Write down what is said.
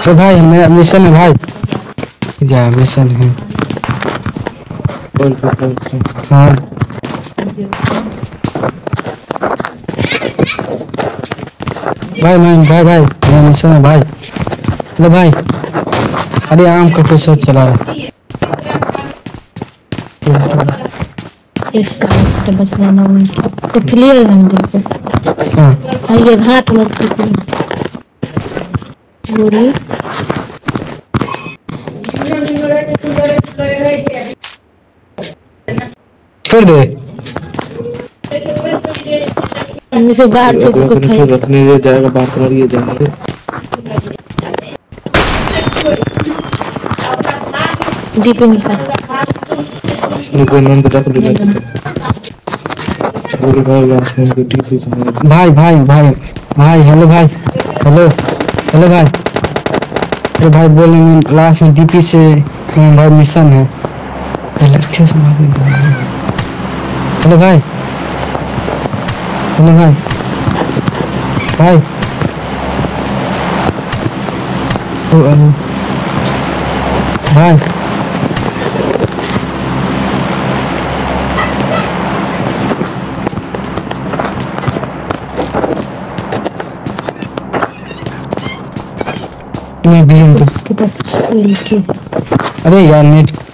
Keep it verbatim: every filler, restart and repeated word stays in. अरे भाई हमें मिशन है भाई, क्या मिशन है? बोल बोल हाँ भाई मैन भाई भाई हमें मिशन है भाई। अरे भाई अरे आम का पैसा चला रहा है इस रास्ते बस रहना होगा तो क्लियर बंदर को हाँ आइए घाट मत कीजिए पूरी छोड़ दे इनमें से बाहर से कुछ रखने ले जाएगा बात कर ये जानते दीपिका इनको नंद रख ले पूरी भाई यार इनको टीपी समझ भाई भाई भाई भाई हेलो भाई हेलो हेलो भाई। अरे भाई बोल लास्ट में डीपी से भाई मिशन है लक्ष्य समाप्त है। हेलो भाई हेलो भाई भाई तो भाई मैं भी हूँ तो। अरे यार नेट